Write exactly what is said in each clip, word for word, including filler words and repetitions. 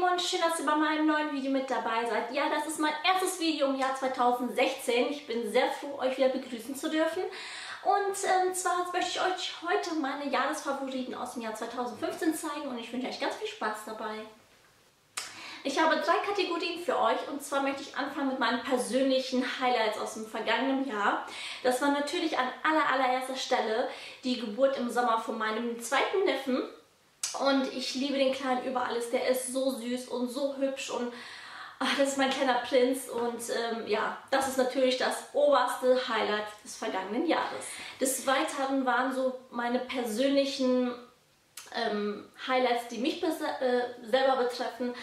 Lieben, und schön, dass ihr bei meinem neuen Video mit dabei seid. Ja, das ist mein erstes Video im Jahr zweitausendsechzehn. Ich bin sehr froh, euch wieder begrüßen zu dürfen. Und ähm, zwar möchte ich euch heute meine Jahresfavoriten aus dem Jahr zweitausendfünfzehn zeigen und ich wünsche euch ganz viel Spaß dabei. Ich habe drei Kategorien für euch und zwar möchte ich anfangen mit meinen persönlichen Highlights aus dem vergangenen Jahr. Das war natürlich an aller, allererster Stelle die Geburt im Sommer von meinem zweiten Neffen. Und ich liebe den Kleinen über alles. Der ist so süß und so hübsch und ach, das ist mein kleiner Prinz. Und ähm, ja, das ist natürlich das oberste Highlight des vergangenen Jahres. Des Weiteren waren so meine persönlichen ähm, Highlights, die mich äh, selber betreffen.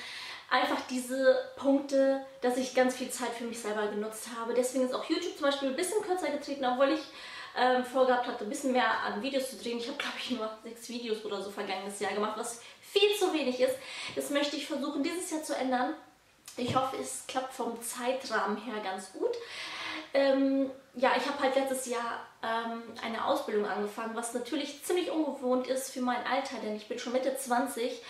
Einfach diese Punkte, dass ich ganz viel Zeit für mich selber genutzt habe. Deswegen ist auch YouTube zum Beispiel ein bisschen kürzer getreten, obwohl ich Ähm, vorgehabt hatte, ein bisschen mehr an Videos zu drehen. Ich habe, glaube ich, nur sechs Videos oder so vergangenes Jahr gemacht, was viel zu wenig ist. Das möchte ich versuchen, dieses Jahr zu ändern. Ich hoffe, es klappt vom Zeitrahmen her ganz gut. Ähm, ja, ich habe halt letztes Jahr ähm, eine Ausbildung angefangen, was natürlich ziemlich ungewohnt ist für mein Alter, denn ich bin schon Mitte zwanzig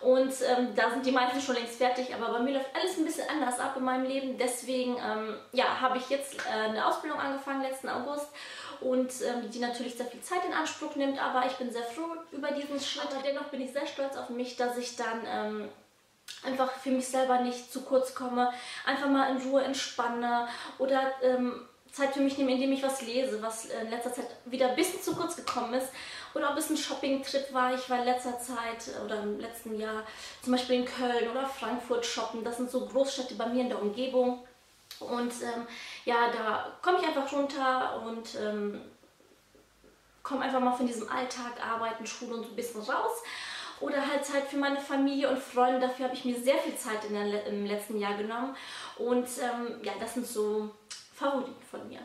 und ähm, da sind die meisten schon längst fertig, aber bei mir läuft alles ein bisschen anders ab in meinem Leben. Deswegen ähm, ja, habe ich jetzt äh, eine Ausbildung angefangen, letzten August. Und ähm, die natürlich sehr viel Zeit in Anspruch nimmt, aber ich bin sehr froh über diesen Schritt. Aber dennoch bin ich sehr stolz auf mich, dass ich dann ähm, einfach für mich selber nicht zu kurz komme, einfach mal in Ruhe entspanne oder ähm, Zeit für mich nehme, indem ich was lese, was in letzter Zeit wieder ein bisschen zu kurz gekommen ist. Oder ob es ein Shopping-Trip war. Ich war in letzter Zeit oder im letzten Jahr zum Beispiel in Köln oder Frankfurt shoppen. Das sind so Großstädte bei mir in der Umgebung. Und ähm, ja, da komme ich einfach runter und ähm, komme einfach mal von diesem Alltag, Arbeiten, Schule und so ein bisschen raus. Oder halt Zeit für meine Familie und Freunde. Dafür habe ich mir sehr viel Zeit in der, im letzten Jahr genommen. Und ähm, ja, das sind so Favoriten von mir.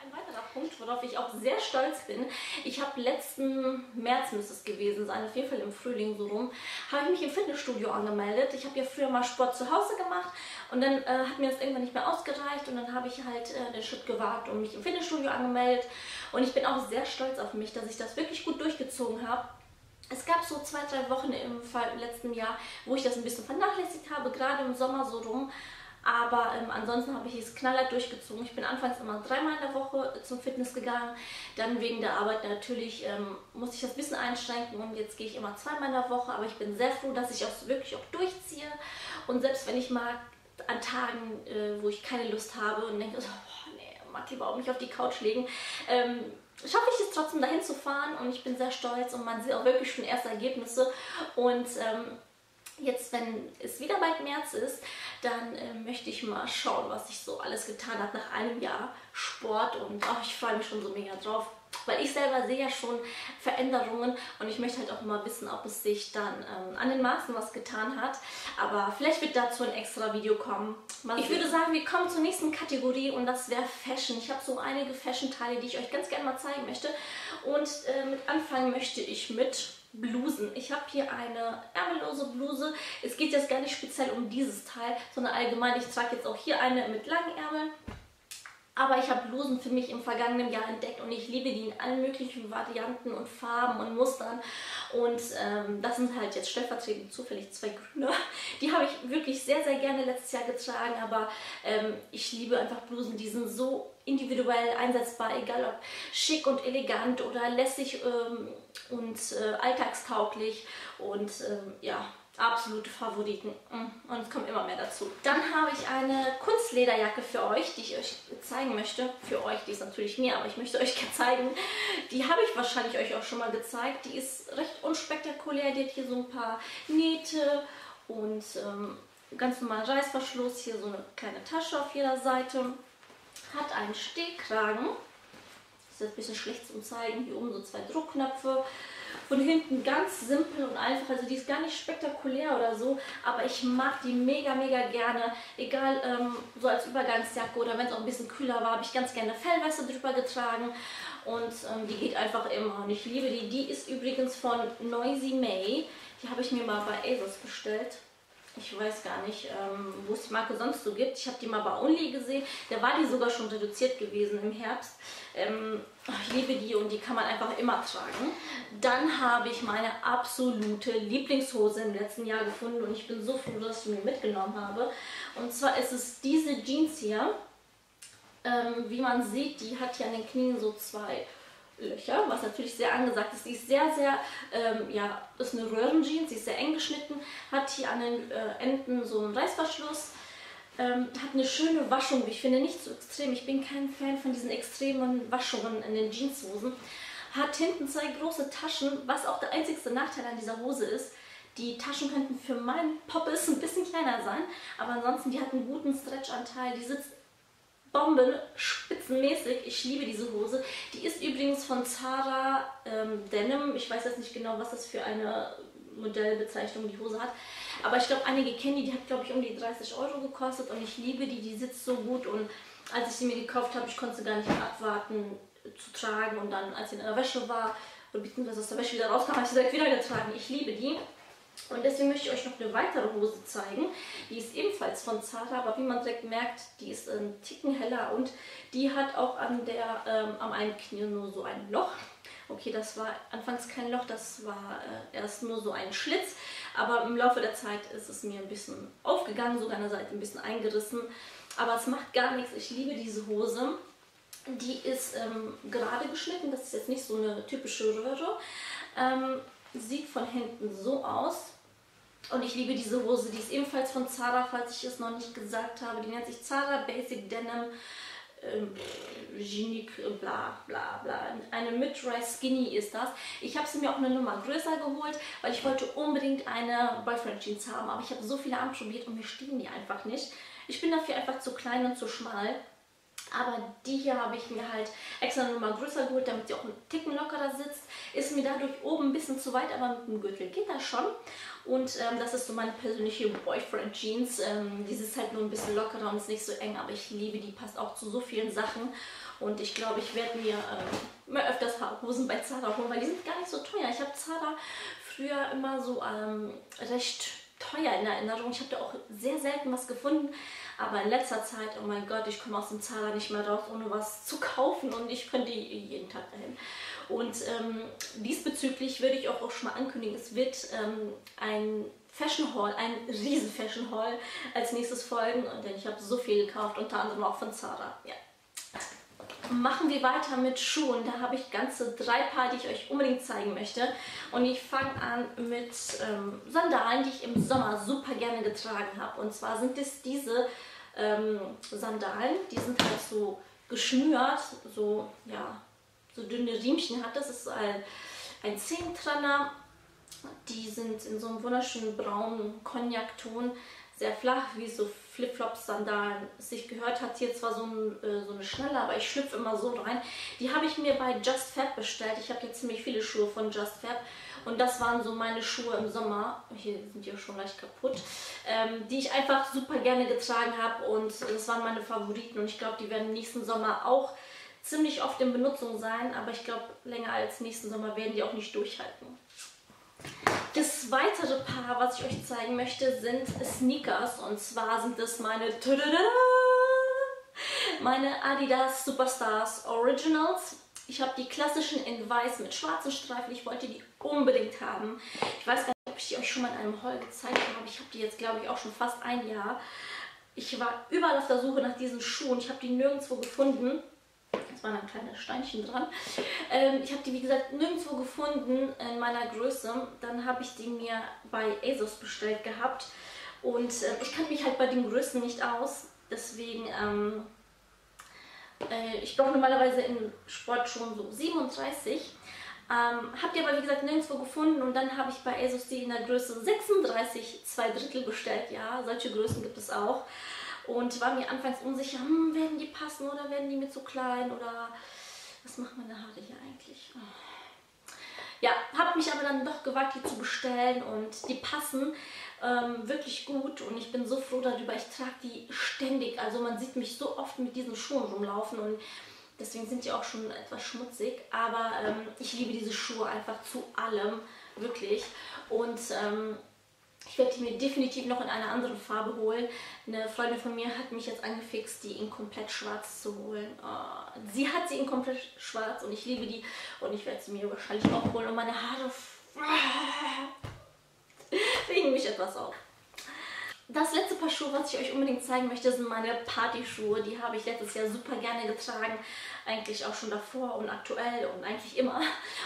Ein weiterer Punkt, worauf ich auch sehr stolz bin. Ich habe letzten März, müsste es gewesen sein, auf jeden Fall im Frühling so rum, habe ich mich im Fitnessstudio angemeldet. Ich habe ja früher mal Sport zu Hause gemacht und dann äh, hat mir das irgendwann nicht mehr ausgereicht und dann habe ich halt äh, den Schritt gewagt und mich im Fitnessstudio angemeldet. Und ich bin auch sehr stolz auf mich, dass ich das wirklich gut durchgezogen habe. Es gab so zwei, drei Wochen im, Fall, im letzten Jahr, wo ich das ein bisschen vernachlässigt habe, gerade im Sommer so rum. Aber ähm, ansonsten habe ich es knallhart durchgezogen. Ich bin anfangs immer dreimal in der Woche zum Fitness gegangen. Dann wegen der Arbeit natürlich ähm, musste ich das ein bisschen einschränken. Und jetzt gehe ich immer zweimal in der Woche. Aber ich bin sehr froh, dass ich auch wirklich auch durchziehe. Und selbst wenn ich mal an Tagen, äh, wo ich keine Lust habe und denke, so, boah, nee, mag lieber auch mich auf die Couch legen, ähm, schaffe ich es trotzdem dahin zu fahren. Und ich bin sehr stolz und man sieht auch wirklich schon erste Ergebnisse. Und ähm, jetzt, wenn es wieder bald März ist, dann äh, möchte ich mal schauen, was ich so alles getan habe nach einem Jahr Sport. Und oh, ich freue mich schon so mega drauf, weil ich selber sehe ja schon Veränderungen. Und ich möchte halt auch mal wissen, ob es sich dann ähm, an den Maßen was getan hat. Aber vielleicht wird dazu ein extra Video kommen. Mal ich würde sagen, wir kommen zur nächsten Kategorie und das wäre Fashion. Ich habe so einige Fashion-Teile, die ich euch ganz gerne mal zeigen möchte. Und äh, mit anfangen möchte ich mit Blusen. Ich habe hier eine ärmellose Bluse. Es geht jetzt gar nicht speziell um dieses Teil, sondern allgemein. Ich trage jetzt auch hier eine mit langen Ärmeln. Aber ich habe Blusen für mich im vergangenen Jahr entdeckt und ich liebe die in allen möglichen Varianten und Farben und Mustern. Und ähm, das sind halt jetzt stellvertretend zufällig zwei grüne. Die habe ich wirklich sehr, sehr gerne letztes Jahr getragen. Aber ähm, ich liebe einfach Blusen, die sind so individuell einsetzbar, egal ob schick und elegant oder lässig ähm, und äh, alltagstauglich und ähm, ja, absolute Favoriten. Und es kommt immer mehr dazu. Dann habe ich eine Kunstlederjacke für euch, die ich euch zeigen möchte. Für euch, die ist natürlich mir, aber ich möchte euch zeigen. Die habe ich wahrscheinlich euch auch schon mal gezeigt. Die ist recht unspektakulär. Die hat hier so ein paar Nähte und ähm, ganz normalen Reißverschluss. Hier so eine kleine Tasche auf jeder Seite. Hat einen Stehkragen. Ist jetzt ein bisschen schlecht zum Zeigen. Hier oben so zwei Druckknöpfe. Von hinten ganz simpel und einfach. Also die ist gar nicht spektakulär oder so. Aber ich mag die mega, mega gerne. Egal, ähm, so als Übergangsjacke oder wenn es auch ein bisschen kühler war, habe ich ganz gerne Fellweste drüber getragen. Und ähm, die geht einfach immer. Und ich liebe die. Die ist übrigens von Noisy May. Die habe ich mir mal bei Asos bestellt. Ich weiß gar nicht, ähm, wo es die Marke sonst so gibt. Ich habe die mal bei Only gesehen. Da war die sogar schon reduziert gewesen im Herbst. Ähm, ich liebe die und die kann man einfach immer tragen. Dann habe ich meine absolute Lieblingshose im letzten Jahr gefunden und ich bin so froh, dass ich mir mitgenommen habe. Und zwar ist es diese Jeans hier. Ähm, wie man sieht, die hat hier an den Knien so zwei Löcher, was natürlich sehr angesagt ist. Die ist sehr, sehr, ähm, ja, ist eine Röhrenjeans, sie ist sehr eng geschnitten, hat hier an den äh, Enden so einen Reißverschluss, ähm, hat eine schöne Waschung, ich finde nicht so extrem, ich bin kein Fan von diesen extremen Waschungen in den Jeanshosen, hat hinten zwei große Taschen, was auch der einzigste Nachteil an dieser Hose ist. Die Taschen könnten für meinen Poppes ein bisschen kleiner sein, aber ansonsten, die hat einen guten Stretchanteil, die sitzt Bomben, spitzenmäßig. Ich liebe diese Hose. Die ist übrigens von Zara ähm, Denim. Ich weiß jetzt nicht genau, was das für eine Modellbezeichnung die Hose hat. Aber ich glaube, einige kennen die. Die hat, glaube ich, um die dreißig Euro gekostet. Und ich liebe die. Die sitzt so gut. Und als ich sie mir gekauft habe, ich konnte sie gar nicht abwarten zu tragen. Und dann, als sie in der Wäsche war, oder beziehungsweise aus der Wäsche wieder rauskam, habe ich sie direkt wieder getragen. Ich liebe die. Und deswegen möchte ich euch noch eine weitere Hose zeigen. Die ist ebenfalls von Zara, aber wie man direkt merkt, die ist ein Ticken heller und die hat auch an der, ähm, am einen Knie nur so ein Loch. Okay, das war anfangs kein Loch, das war äh, erst nur so ein Schlitz, aber im Laufe der Zeit ist es mir ein bisschen aufgegangen, sogar an der Seite ein bisschen eingerissen. Aber es macht gar nichts, ich liebe diese Hose. Die ist ähm, gerade geschnitten, das ist jetzt nicht so eine typische Röhre. Ähm, Sieht von hinten so aus und ich liebe diese Hose, die ist ebenfalls von Zara, falls ich es noch nicht gesagt habe. Die nennt sich Zara Basic Denim ähm, Genique, bla bla bla. Eine Mid-Rise Skinny ist das. Ich habe sie mir auch eine Nummer größer geholt, weil ich wollte unbedingt eine Boyfriend Jeans haben, aber ich habe so viele anprobiert und mir stehen die einfach nicht. Ich bin dafür einfach zu klein und zu schmal. Aber die hier habe ich mir halt extra eine Nummer größer geholt, damit sie auch einen Ticken lockerer sitzt. Ist mir dadurch oben ein bisschen zu weit, aber mit dem Gürtel geht das schon. Und ähm, das ist so meine persönliche Boyfriend-Jeans. Ähm, die ist halt nur ein bisschen lockerer und ist nicht so eng, aber ich liebe die. Passt auch zu so vielen Sachen. Und ich glaube, ich werde mir äh, immer öfters Hosen bei Zara holen, weil die sind gar nicht so teuer. Ich habe Zara früher immer so ähm, recht teuer in Erinnerung. Ich habe da auch sehr selten was gefunden, aber in letzter Zeit, oh mein Gott, ich komme aus dem Zara nicht mehr raus, ohne was zu kaufen und ich könnte jeden Tag dahin. Und ähm, diesbezüglich würde ich auch, auch schon mal ankündigen, es wird ähm, ein Fashion Haul, ein riesen Fashion Haul als nächstes folgen, denn ich habe so viel gekauft, unter anderem auch von Zara. Ja. Machen wir weiter mit Schuhen. Da habe ich ganze drei Paar, die ich euch unbedingt zeigen möchte. Und ich fange an mit ähm, Sandalen, die ich im Sommer super gerne getragen habe. Und zwar sind es diese ähm, Sandalen, die sind halt so geschnürt, so, ja, so dünne Riemchen hat. Das ist ein, ein Zehntrenner. Die sind in so einem wunderschönen braunen Cognac-Ton. Sehr flach, wie so Flipflops-Sandalen sich gehört. Hat hier zwar so, ein, äh, so eine Schnalle, aber ich schlüpfe immer so rein. Die habe ich mir bei JustFab bestellt. Ich habe jetzt ziemlich viele Schuhe von JustFab. Und das waren so meine Schuhe im Sommer. Hier sind die schon leicht kaputt. Ähm, die ich einfach super gerne getragen habe. Und das waren meine Favoriten. Und ich glaube, die werden nächsten Sommer auch ziemlich oft in Benutzung sein. Aber ich glaube, länger als nächsten Sommer werden die auch nicht durchhalten. Das weitere Paar, was ich euch zeigen möchte, sind Sneakers. Und zwar sind das meine, tüdüdü, meine Adidas Superstars Originals. Ich habe die klassischen in weiß mit schwarzen Streifen. Ich wollte die unbedingt haben. Ich weiß gar nicht, ob ich die euch schon mal in einem Haul gezeigt habe. Ich habe die jetzt, glaube ich, auch schon fast ein Jahr. Ich war überall auf der Suche nach diesen Schuhen. Ich habe die nirgendwo gefunden. Es waren ein kleines Steinchen dran. Ähm, ich habe die, wie gesagt, nirgendwo gefunden in meiner Größe. Dann habe ich die mir bei Asos bestellt gehabt. Und äh, ich kann mich halt bei den Größen nicht aus. Deswegen, ähm, äh, ich brauche normalerweise in Sport schon so siebenunddreißig. Ähm, habe die aber, wie gesagt, nirgendwo gefunden. Und dann habe ich bei Asos die in der Größe sechsunddreißig, zwei Drittel bestellt. Ja, solche Größen gibt es auch. Und war mir anfangs unsicher, hm, werden die passen oder werden die mir zu klein oder was macht meine Haare hier eigentlich? Oh. Ja, habe mich aber dann doch gewagt, die zu bestellen und die passen ähm, wirklich gut und ich bin so froh darüber. Ich trage die ständig, also man sieht mich so oft mit diesen Schuhen rumlaufen und deswegen sind die auch schon etwas schmutzig. Aber ähm, ich liebe diese Schuhe einfach zu allem, wirklich. Und ähm, Ich werde die mir definitiv noch in einer anderen Farbe holen. Eine Freundin von mir hat mich jetzt angefixt, die in komplett schwarz zu holen. Oh, sie hat sie in komplett schwarz und ich liebe die. Und ich werde sie mir wahrscheinlich auch holen. Und meine Haare regen mich etwas auf. Das letzte Paar Schuhe, was ich euch unbedingt zeigen möchte, sind meine Partyschuhe. Die habe ich letztes Jahr super gerne getragen. Eigentlich auch schon davor und aktuell und eigentlich immer.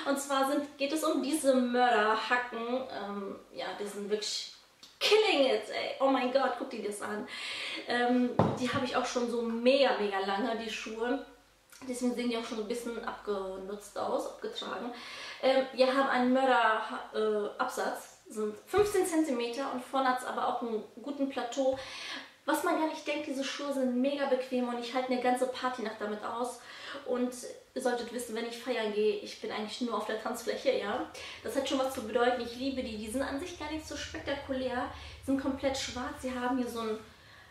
Und zwar sind, geht es um diese Mörderhacken. Ähm, ja, die sind wirklich killing it, ey. Oh mein Gott, guck dir das an. Ähm, die habe ich auch schon so mega, mega lange, die Schuhe. Deswegen sehen die auch schon so ein bisschen abgenutzt aus, abgetragen. Ähm, wir haben einen Mörderabsatz. Äh, sind fünfzehn Zentimeter und vorne hat es aber auch einen guten Plateau. Was man gar nicht denkt, diese Schuhe sind mega bequem und ich halte eine ganze Partynacht damit aus. Und ihr solltet wissen, wenn ich feiern gehe, ich bin eigentlich nur auf der Tanzfläche, ja. Das hat schon was zu bedeuten. Ich liebe die. Die sind an sich gar nicht so spektakulär. Die sind komplett schwarz. Sie haben hier so ein,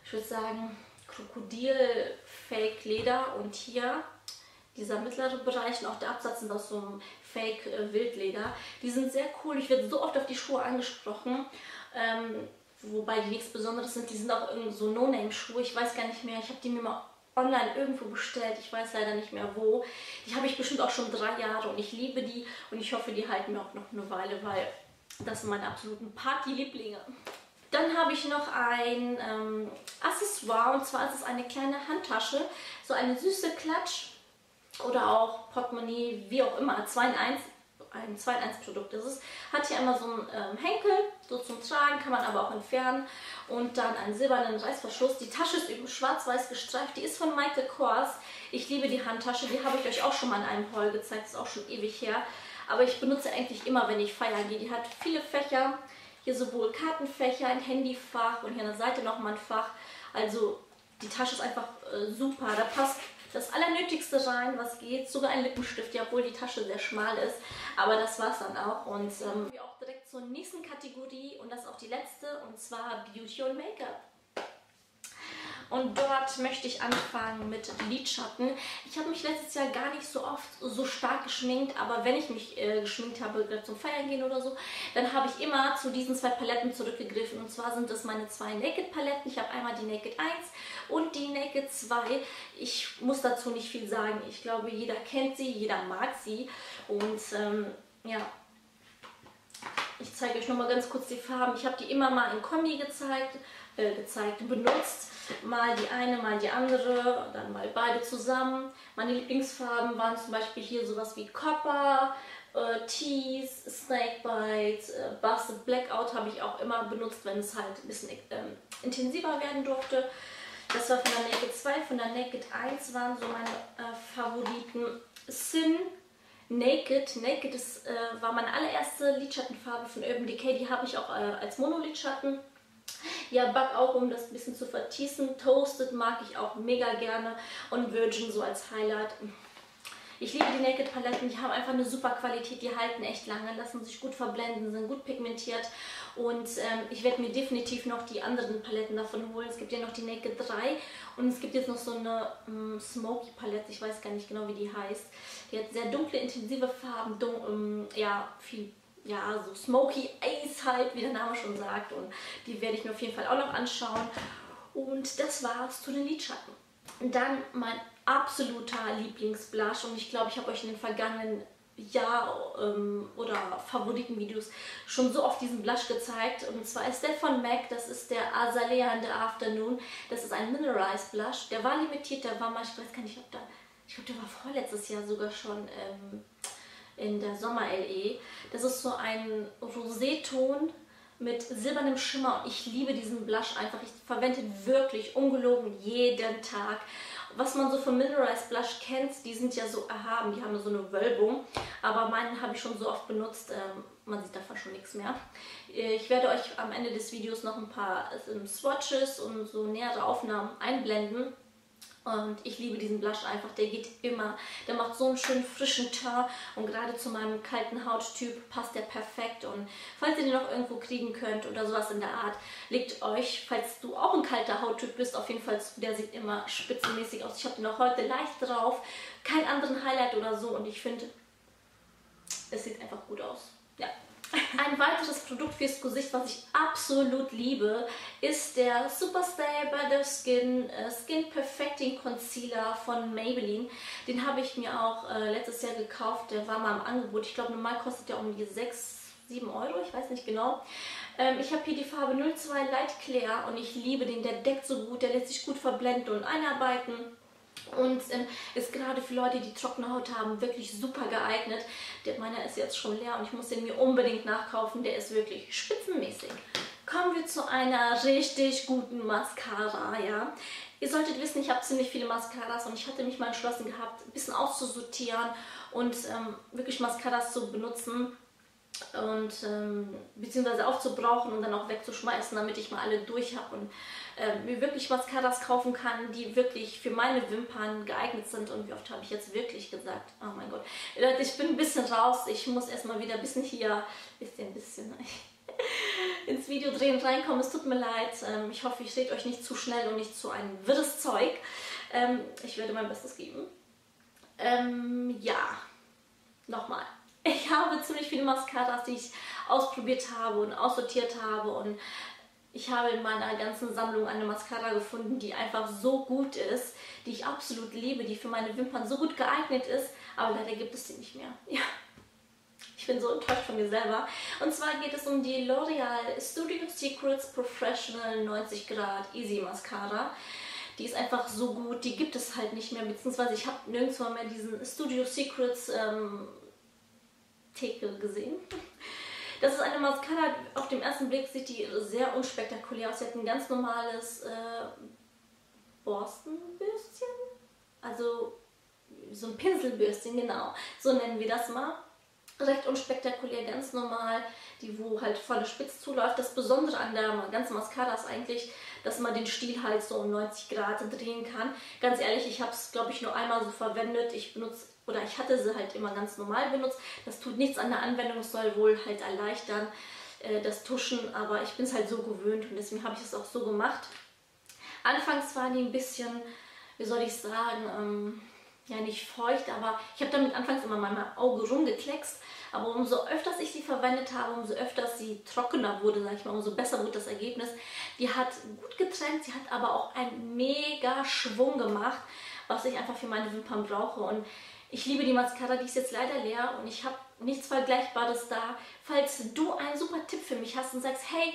ich würde sagen, Krokodil-Fake-Leder und hier dieser mittlere Bereich und auch der Absatz sind aus so einem Fake-Wildleder. Die sind sehr cool. Ich werde so oft auf die Schuhe angesprochen. Ähm, wobei die nichts Besonderes sind. Die sind auch irgendwie so No-Name-Schuhe. Ich weiß gar nicht mehr. Ich habe die mir mal online irgendwo bestellt. Ich weiß leider nicht mehr wo. Die habe ich bestimmt auch schon drei Jahre und ich liebe die. Und ich hoffe, die halten mir auch noch eine Weile, weil das sind meine absoluten Party-Lieblinge. Dann habe ich noch ein ähm, Accessoire. Und zwar ist es eine kleine Handtasche. So eine süße Klatsch. Oder auch Portemonnaie, wie auch immer, zwei in eins, ein zwei in eins Produkt ist es. Hat hier einmal so einen ähm, Henkel, so zum Tragen, kann man aber auch entfernen. Und dann einen silbernen Reißverschluss. Die Tasche ist übrigens schwarz-weiß gestreift, die ist von Michael Kors. Ich liebe die Handtasche, die habe ich euch auch schon mal in einem Haul gezeigt, ist auch schon ewig her. Aber ich benutze eigentlich immer, wenn ich feiern gehe. Die hat viele Fächer, hier sowohl Kartenfächer, ein Handyfach und hier an der Seite nochmal ein Fach. Also die Tasche ist einfach äh, super, da passt das Allernötigste rein, was geht, sogar ein Lippenstift, ja, obwohl die Tasche sehr schmal ist, aber das war's dann auch. Und ähm, dann kommen wir auch direkt zur nächsten Kategorie und das ist auch die letzte, und zwar Beauty und Make-up. Und dort möchte ich anfangen mit Lidschatten. Ich habe mich letztes Jahr gar nicht so oft so stark geschminkt, aber wenn ich mich äh, geschminkt habe, gerade zum Feiern gehen oder so, dann habe ich immer zu diesen zwei Paletten zurückgegriffen. Und zwar sind das meine zwei Naked-Paletten. Ich habe einmal die Naked eins und die Naked zwei. Ich muss dazu nicht viel sagen. Ich glaube, jeder kennt sie, jeder mag sie. Und ähm, ja, ich zeige euch nochmal ganz kurz die Farben. Ich habe die immer mal in Kombi gezeigt, äh, gezeigt, benutzt. Mal die eine, mal die andere, dann mal beide zusammen. Meine Lieblingsfarben waren zum Beispiel hier sowas wie Copper, äh, Tease, Snakebite, äh, Busted Blackout habe ich auch immer benutzt, wenn es halt ein bisschen ähm, intensiver werden durfte. Das war von der Naked zwei, von der Naked eins waren so meine äh, Favoriten. Sin, Naked. Naked ist, äh, war meine allererste Lidschattenfarbe von Urban Decay, die habe ich auch äh, als Monolidschatten. Ja, Back auch, um das ein bisschen zu vertießen. Toasted mag ich auch mega gerne. Und Virgin so als Highlight. Ich liebe die Naked-Paletten. Die haben einfach eine super Qualität. Die halten echt lange, lassen sich gut verblenden, sind gut pigmentiert. Und ähm, ich werde mir definitiv noch die anderen Paletten davon holen. Es gibt ja noch die Naked drei. Und es gibt jetzt noch so eine ähm, Smoky-Palette. Ich weiß gar nicht genau, wie die heißt. Die hat sehr dunkle, intensive Farben. Dun ähm, ja, viel Ja, so Smoky Eyes halt, wie der Name schon sagt. Und die werde ich mir auf jeden Fall auch noch anschauen. Und das war's zu den Lidschatten. Und dann mein absoluter Lieblingsblush. Und ich glaube, ich habe euch in den vergangenen Jahr ähm, oder Favoritenvideos schon so oft diesen Blush gezeigt. Und zwar ist der von MAC. Das ist der Azalea in the Afternoon. Das ist ein Mineralized Blush. Der war limitiert, der war mal, ich weiß gar nicht, ob der, ich glaube, der war vorletztes Jahr sogar schon ähm, in der Sommer-L E. Das ist so ein Roséton mit silbernem Schimmer. Ich liebe diesen Blush einfach. Ich verwende ihn wirklich ungelogen jeden Tag. Was man so von Mineralized Blush kennt, die sind ja so erhaben. Die haben so eine Wölbung. Aber meinen habe ich schon so oft benutzt. Ähm, man sieht davon schon nichts mehr. Ich werde euch am Ende des Videos noch ein paar ähm, Swatches und so nähere Aufnahmen einblenden. Und ich liebe diesen Blush einfach, der geht immer. Der macht so einen schönen frischen Teint und gerade zu meinem kalten Hauttyp passt der perfekt. Und falls ihr den noch irgendwo kriegen könnt oder sowas in der Art, legt euch, falls du auch ein kalter Hauttyp bist, auf jeden Fall, der sieht immer spitzenmäßig aus. Ich habe den auch heute leicht drauf, keinen anderen Highlight oder so und ich finde, es sieht einfach gut aus. Ja, Ein weiteres Produkt fürs Gesicht, was ich absolut liebe, ist der Superstay by the Skin äh, Skin Perfecting Concealer von Maybelline. Den habe ich mir auch äh, letztes Jahr gekauft, der war mal im Angebot. Ich glaube, normal kostet der um die sechs, sieben Euro, ich weiß nicht genau. Ähm, ich habe hier die Farbe null zwei Light Clear und ich liebe den, der deckt so gut, der lässt sich gut verblenden und einarbeiten. Und ähm, ist gerade für Leute, die trockene Haut haben, wirklich super geeignet. Der meiner ist jetzt schon leer und ich muss den mir unbedingt nachkaufen. Der ist wirklich spitzenmäßig. Kommen wir zu einer richtig guten Mascara, ja. Ihr solltet wissen, ich habe ziemlich viele Mascaras und ich hatte mich mal entschlossen gehabt, ein bisschen auszusortieren und ähm, wirklich Mascaras zu benutzen. Und ähm, beziehungsweise aufzubrauchen und dann auch wegzuschmeißen, damit ich mal alle durch habe und äh, mir wirklich Mascaras kaufen kann, die wirklich für meine Wimpern geeignet sind. Und wie oft habe ich jetzt wirklich gesagt, oh mein Gott, Leute, ich bin ein bisschen raus, ich muss erstmal wieder ein bisschen hier, bisschen, bisschen ins Video drehen, reinkommen, es tut mir leid. Ähm, ich hoffe, ich rede euch nicht zu schnell und nicht zu einem wirres Zeug. Ähm, ich werde mein Bestes geben. Ähm, ja, nochmal. Ich habe ziemlich viele Mascaras, die ich ausprobiert habe und aussortiert habe, und ich habe in meiner ganzen Sammlung eine Mascara gefunden, die einfach so gut ist, die ich absolut liebe, die für meine Wimpern so gut geeignet ist, aber leider gibt es sie nicht mehr. Ja, ich bin so enttäuscht von mir selber. Und zwar geht es um die L'Oreal Studio Secrets Professional neunzig Grad Easy Mascara. Die ist einfach so gut, die gibt es halt nicht mehr, beziehungsweise ich habe nirgendwo mehr diesen Studio Secrets ähm, Theke gesehen. Das ist eine Mascara, auf dem ersten Blick sieht die sehr unspektakulär aus. Sie hat ein ganz normales äh, Borstenbürstchen, also so ein Pinselbürstchen, genau, so nennen wir das mal. Recht unspektakulär, ganz normal, die wo halt volle Spitze zuläuft. Das Besondere an der ganzen Mascara ist eigentlich, dass man den Stiel halt so um neunzig Grad drehen kann. Ganz ehrlich, ich habe es, glaube ich, nur einmal so verwendet. Ich benutze Oder ich hatte sie halt immer ganz normal benutzt. Das tut nichts an der Anwendung, es soll wohl halt erleichtern, äh, das Tuschen. Aber ich bin es halt so gewöhnt und deswegen habe ich es auch so gemacht. Anfangs waren die ein bisschen, wie soll ich sagen, ähm, ja nicht feucht, aber ich habe damit anfangs immer mein Auge rumgekleckst. Aber umso öfters ich sie verwendet habe, umso öfters sie trockener wurde, sage ich mal, umso besser wurde das Ergebnis. Die hat gut getrennt, sie hat aber auch einen mega Schwung gemacht, was ich einfach für meine Wimpern brauche. Und ich liebe die Mascara, die ist jetzt leider leer und ich habe nichts Vergleichbares da. Falls du einen super Tipp für mich hast und sagst, hey,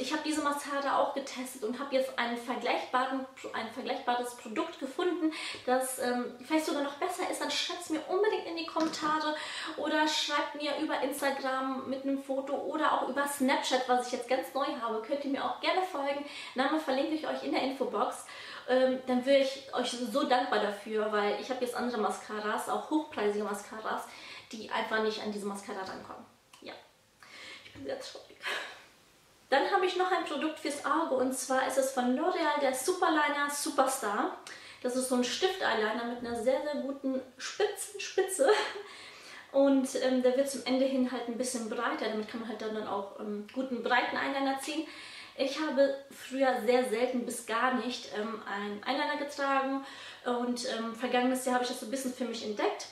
ich habe diese Mascara auch getestet und habe jetzt einen vergleichbaren, ein vergleichbares Produkt gefunden, das ähm, vielleicht sogar noch besser ist, dann schreibt es mir unbedingt in die Kommentare oder schreibt mir über Instagram mit einem Foto oder auch über Snapchat, was ich jetzt ganz neu habe. Könnt ihr mir auch gerne folgen. Name verlinke ich euch in der Infobox. Ähm, dann wäre ich euch so dankbar dafür, weil ich habe jetzt andere Mascaras, auch hochpreisige Mascaras, die einfach nicht an diese Mascara rankommen. Ja, ich bin sehr traurig. Dann habe ich noch ein Produkt fürs Auge, und zwar ist es von L'Oreal der Superliner Superstar. Das ist so ein Stift-Eyeliner mit einer sehr, sehr guten spitzen Spitze. Und ähm, der wird zum Ende hin halt ein bisschen breiter. Damit kann man halt dann auch ähm, guten breiten Eyeliner ziehen. Ich habe früher sehr selten bis gar nicht ähm, einen Eyeliner getragen. Und ähm, vergangenes Jahr habe ich das so ein bisschen für mich entdeckt.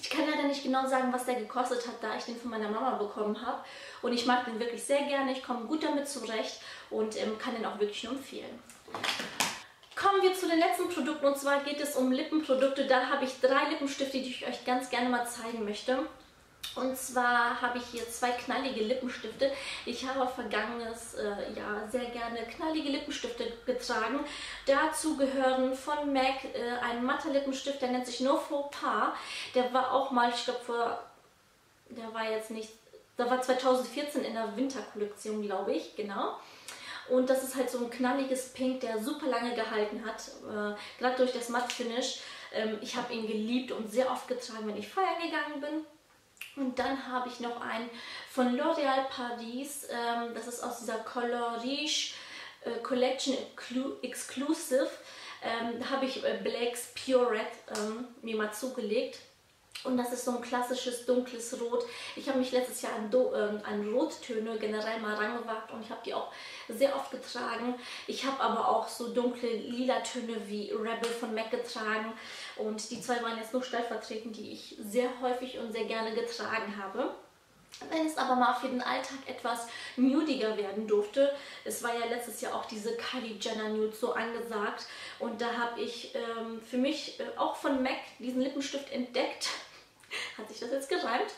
Ich kann leider nicht genau sagen, was der gekostet hat, da ich den von meiner Mama bekommen habe. Und ich mag den wirklich sehr gerne, ich komme gut damit zurecht und ähm, kann den auch wirklich nur empfehlen. Kommen wir zu den letzten Produkten, und zwar geht es um Lippenprodukte. Da habe ich drei Lippenstifte, die ich euch ganz gerne mal zeigen möchte. Und zwar habe ich hier zwei knallige Lippenstifte. Ich habe vergangenes äh, Jahr sehr gerne knallige Lippenstifte getragen. Dazu gehören von MAC äh, ein matter Lippenstift, der nennt sich No Faux Pas. Der war auch mal, ich glaube, vor, der war jetzt nicht, der war zweitausendvierzehn in der Winterkollektion, glaube ich, genau. Und das ist halt so ein knalliges Pink, der super lange gehalten hat, äh, gerade durch das Matt-Finish. Ähm, ich habe ihn geliebt und sehr oft getragen, wenn ich feiern gegangen bin. Und dann habe ich noch einen von L'Oréal Paris, ähm, das ist aus dieser Colorige äh, Collection Exclusive, ähm, da habe ich äh, Blake's Pure Red ähm, mir mal zugelegt. Und das ist so ein klassisches dunkles Rot. Ich habe mich letztes Jahr an, Do äh, an Rottöne generell mal rangewagt und ich habe die auch sehr oft getragen. Ich habe aber auch so dunkle lila Töne wie Rebel von MAC getragen. Und die zwei waren jetzt noch stellvertretend, die ich sehr häufig und sehr gerne getragen habe. Wenn es aber mal für den Alltag etwas nudiger werden durfte, es war ja letztes Jahr auch diese Kylie Jenner Nude so angesagt, und da habe ich ähm, für mich äh, auch von MAC diesen Lippenstift entdeckt. Hat sich das jetzt gereimt?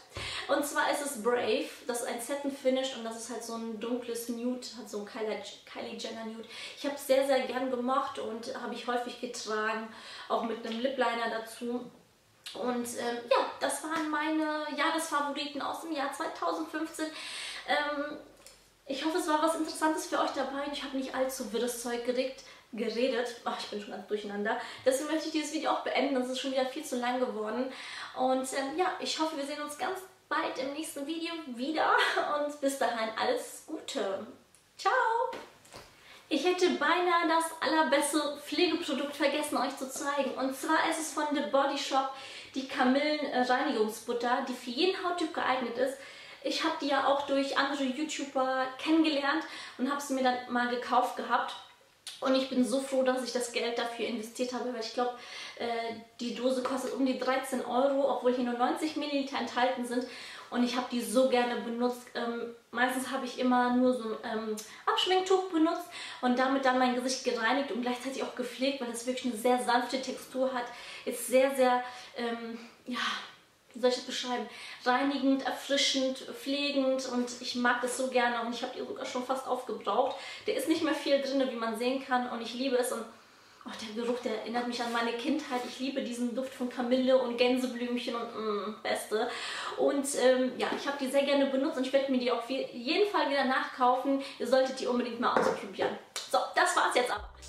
Und zwar ist es Brave, das ist ein Satin Finish und das ist halt so ein dunkles Nude, hat so ein Kylie, Kylie Jenner Nude. Ich habe es sehr, sehr gern gemocht und habe ich häufig getragen, auch mit einem Lip Liner dazu. Und ähm, ja, das waren meine Jahresfavoriten aus dem Jahr zweitausendfünfzehn. Ähm, ich hoffe, es war was Interessantes für euch dabei. Ich habe nicht allzu wirres Zeug geregt, geredet. Ach, ich bin schon ganz durcheinander. Deswegen möchte ich dieses Video auch beenden. Das ist schon wieder viel zu lang geworden. Und ähm, ja, ich hoffe, wir sehen uns ganz bald im nächsten Video wieder. Und bis dahin alles Gute. Ciao! Ich hätte beinahe das allerbeste Pflegeprodukt vergessen, euch zu zeigen. Und zwar ist es von The Body Shop die Kamillenreinigungsbutter, die für jeden Hauttyp geeignet ist. Ich habe die ja auch durch andere YouTuber kennengelernt und habe sie mir dann mal gekauft gehabt. Und ich bin so froh, dass ich das Geld dafür investiert habe, weil ich glaube, äh, die Dose kostet um die dreizehn Euro, obwohl hier nur neunzig Milliliter enthalten sind. Und ich habe die so gerne benutzt. Ähm, meistens habe ich immer nur so ein ähm, Abschminktuch benutzt und damit dann mein Gesicht gereinigt und gleichzeitig auch gepflegt, weil es wirklich eine sehr sanfte Textur hat. Ist sehr, sehr, ähm, ja, wie soll ich das beschreiben? Reinigend, erfrischend, pflegend, und ich mag das so gerne und ich habe die sogar schon fast aufgebraucht. Da ist nicht mehr viel drin, wie man sehen kann, und ich liebe es. Und oh, der Geruch, der erinnert mich an meine Kindheit. Ich liebe diesen Duft von Kamille und Gänseblümchen und mh, Beste. Und ähm, ja, ich habe die sehr gerne benutzt und ich werde mir die auf jeden Fall wieder nachkaufen. Ihr solltet die unbedingt mal ausprobieren. So, das war's jetzt aber.